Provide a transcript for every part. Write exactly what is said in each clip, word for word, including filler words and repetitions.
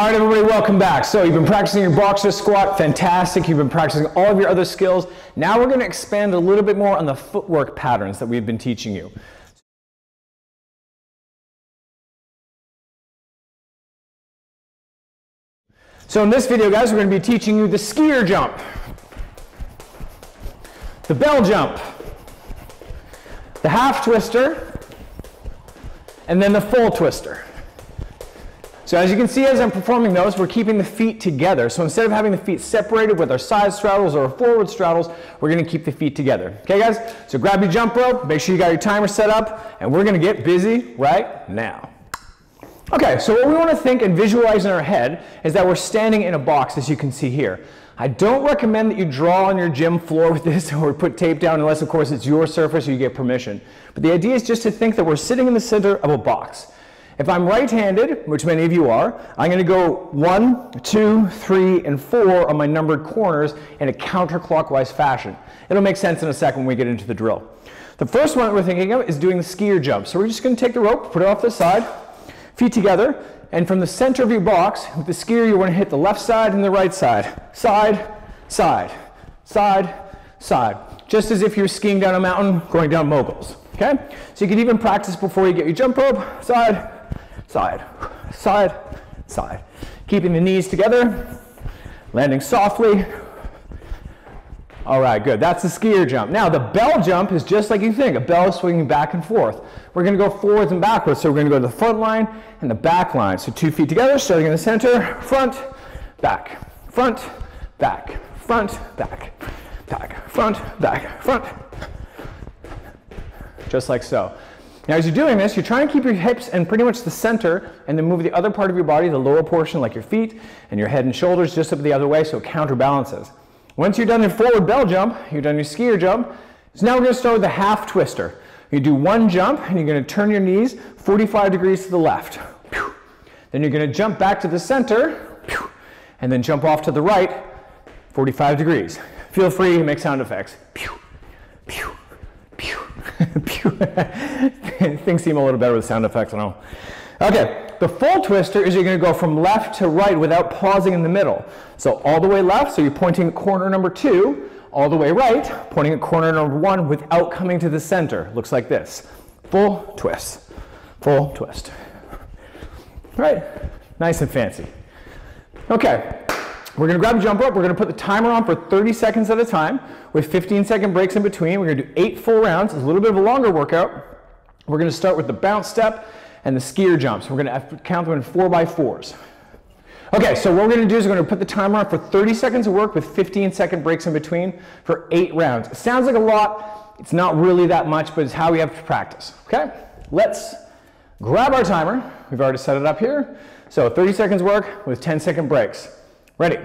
All right, everybody, welcome back. So you've been practicing your boxer squat, fantastic. You've been practicing all of your other skills. Now we're going to expand a little bit more on the footwork patterns that we've been teaching you. So in this video, guys, we're going to be teaching you the skier jump, the bell jump, the half twister, and then the full twister. So as you can see, as I'm performing those, we're keeping the feet together. So instead of having the feet separated with our side straddles or forward straddles, we're going to keep the feet together. Okay, guys? So grab your jump rope, make sure you got your timer set up, and we're going to get busy right now. Okay, so what we want to think and visualize in our head is that we're standing in a box, as you can see here. I don't recommend that you draw on your gym floor with this or put tape down, unless, of course, it's your surface or you get permission. But the idea is just to think that we're sitting in the center of a box. If I'm right-handed, which many of you are, I'm going to go one, two, three, and four on my numbered corners in a counterclockwise fashion. It'll make sense in a second when we get into the drill. The first one that we're thinking of is doing the skier jump. So we're just going to take the rope, put it off the side, feet together, and from the center of your box, with the skier, you want to hit the left side and the right side. Side, side, side, side. Just as if you're skiing down a mountain, going down moguls. Okay? So you can even practice before you get your jump rope. Side, side, side, side. Keeping the knees together, landing softly. All right, good. That's the skier jump. Now, the bell jump is just like you think, a bell swinging back and forth. We're going to go forwards and backwards, so we're going to go to the front line and the back line. So two feet together, starting in the center, front, back, front, back, front, back, back, front, back, front. Just like so. Now, as you're doing this, you're trying to keep your hips in pretty much the center and then move the other part of your body, the lower portion, like your feet and your head and shoulders, just up the other way so it counterbalances. Once you're done your forward bell jump, you've done your skier jump. So now we're going to start with the half twister. You do one jump and you're going to turn your knees forty-five degrees to the left. Pew. Then you're going to jump back to the center, pew, and then jump off to the right forty-five degrees. Feel free to make sound effects. Pew, pew, pew, pew. Things seem a little better with sound effects and all. Okay, the full twister is you're going to go from left to right without pausing in the middle. So all the way left, so you're pointing at corner number two, all the way right, pointing at corner number one without coming to the center. Looks like this. Full twist. Full twist. All right, nice and fancy. Okay, we're going to grab a jump rope. We're going to put the timer on for thirty seconds at a time with fifteen second breaks in between. We're going to do eight full rounds. It's a little bit of a longer workout. We're going to start with the bounce step and the skier jumps. We're going to count them in four by fours. Okay, so what we're going to do is we're going to put the timer on for thirty seconds of work with fifteen second breaks in between for eight rounds. It sounds like a lot. It's not really that much, but it's how we have to practice. Okay, let's grab our timer. We've already set it up here. So thirty seconds work with ten second breaks. Ready?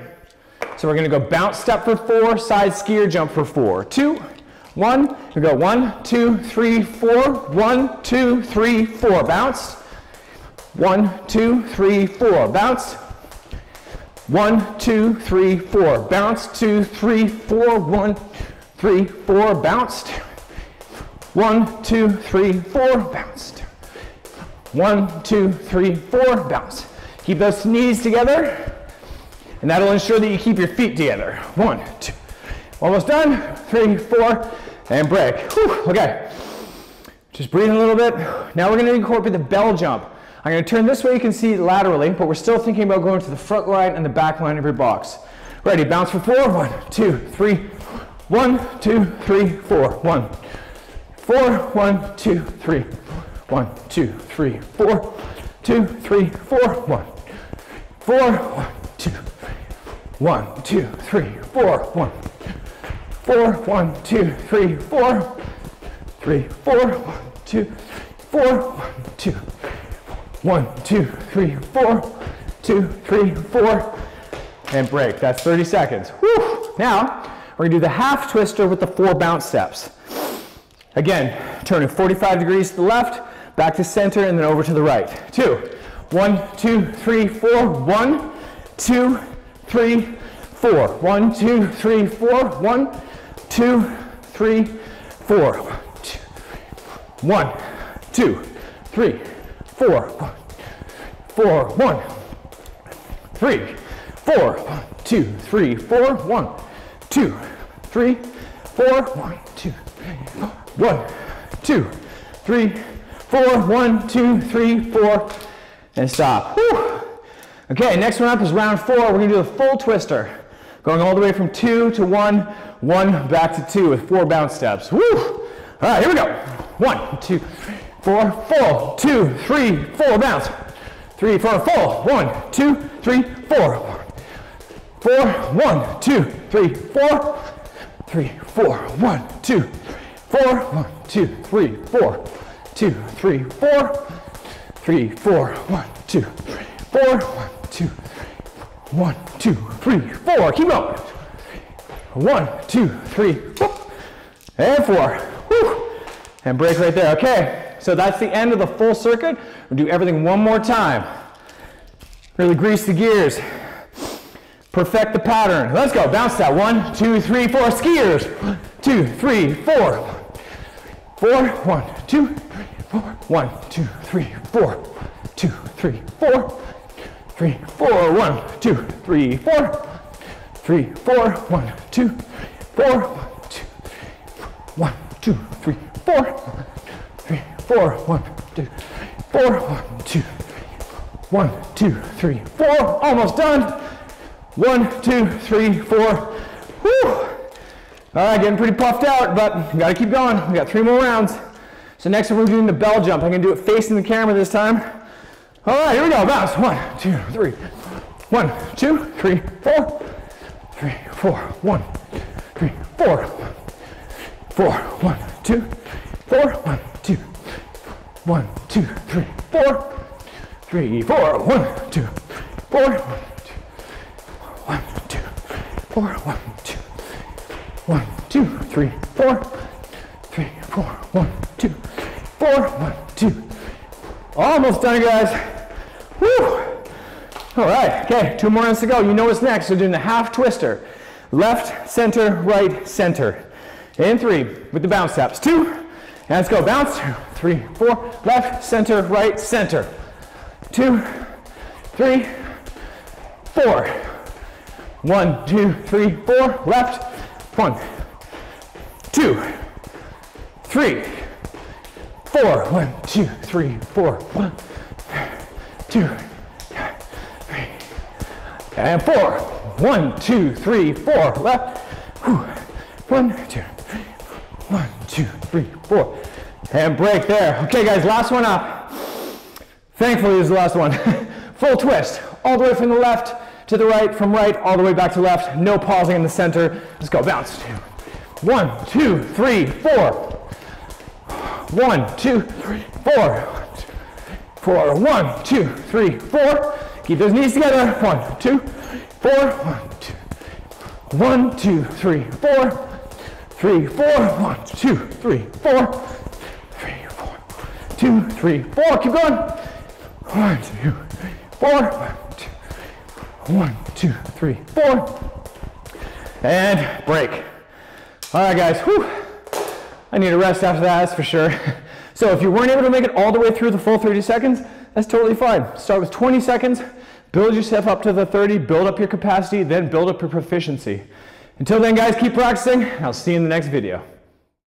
So we're going to go bounce step for four, side skier jump for four. Two, one, we go one, two, three, four, one, two, three, four, bounce. One, two, three, four, bounce. One, two, three, four, bounce, two, three, four, one, three, four, bounced. One, two, three, four, bounced. One, two, three, four, bounce. Keep those knees together, and that'll ensure that you keep your feet together. One, two, almost done. Three, four, and break. Whew, okay, just breathe a little bit. Now we're going to incorporate the bell jump. I'm going to turn this way, you can see laterally, but we're still thinking about going to the front line and the back line of your box. Ready, bounce for four. One, two, three. One, two, three, four. One, four. One, two, three. One, two, three, four. Two, three, four. One, four. One, two. One, two, three, four. One, four. One, two, three, four. Three, four. One, two, four. One, two. One, two, three, four, two, three, four, and break. That's thirty seconds. Whew. Now, we're gonna do the half twister with the four bounce steps. Again, turning forty-five degrees to the left, back to center, and then over to the right. Two, one, two, three, four, one, two, three, four. One, two, three, four, one, two, three, four. One, two, three, four. Four, one, three, four, one, two, three, four, one, two, three, four, one, two, three, four, one, two, three, four, one, two, three, four, and stop. Whew. Okay, next one up is round four. We're gonna do a full twister, going all the way from two to one, one back to two with four bounce steps. Woo! All right, here we go. One, two, three, four, full, two, three, four, bounce. Three, four, full. One, two, three, four. Four, one, two, three, four. Three, four, one, two, three, four. One, two, three, four. Two, three, four. Three, four, one, two, three, four. One, two, three, one, two, three, four. Keep going. One, two, three, four. And four. Woo. And break right there. Okay, so that's the end of the full circuit. We'll do everything one more time. Really grease the gears. Perfect the pattern. Let's go. Bounce that. One, two, three, four. Skiers. One, two, three, four. Four. One, two, three, four. One, two, three, four. Two, three, four. Three, four. One, two, three, four. Three, four. One, two, four. One, two, one, two, three, four. Three, four. One, two, four. One, two, one, two, three, four. Almost done. One, two, three, four. Woo! All right, getting pretty puffed out, but we gotta keep going. We got three more rounds. So next one, we're doing the bell jump. I'm gonna do it facing the camera this time. All right, here we go. Bounce. One, two, three. One, two, three, four. Three, four. One, three, four. Four. One, two, four. One, two. One, two, three, four. Three, four. One, two, four. One, two, four, one, two, one, two, three, four, three, four, one, two, four, one, two. Almost done, guys. Woo! All right, okay, two more minutes to go. You know what's next. We're doing the half twister. Left, center, right, center. In three, with the bounce steps. Two, and let's go. Bounce, three, four, left, center, right, center. Two, three, four. One, two, three, four, left. One, two, three, four. One, two, three, four. One, two, three, and four. One, two, three, four, left. One, two, three, one, two, three, four. And break there. Okay, guys, last one up. Thankfully, this is the last one. Full twist, all the way from the left to the right, from right, all the way back to left. No pausing in the center. Let's go, bounce. One, two, three, four. One, two, three, four. Four, one, two, three, four. Keep those knees together. One, two, four. One, two, one, two, three, four. Three, four. One, two, three, four. Three, four. Two, three, four. Keep going. One, two, three, four. One, two. One, two, three, four, and break. All right, guys, whew. I need a rest after that, that's for sure. So if you weren't able to make it all the way through the full thirty seconds, that's totally fine. Start with twenty seconds, build yourself up to the thirty, build up your capacity, then build up your proficiency. Until then, guys, keep practicing, and I'll see you in the next video.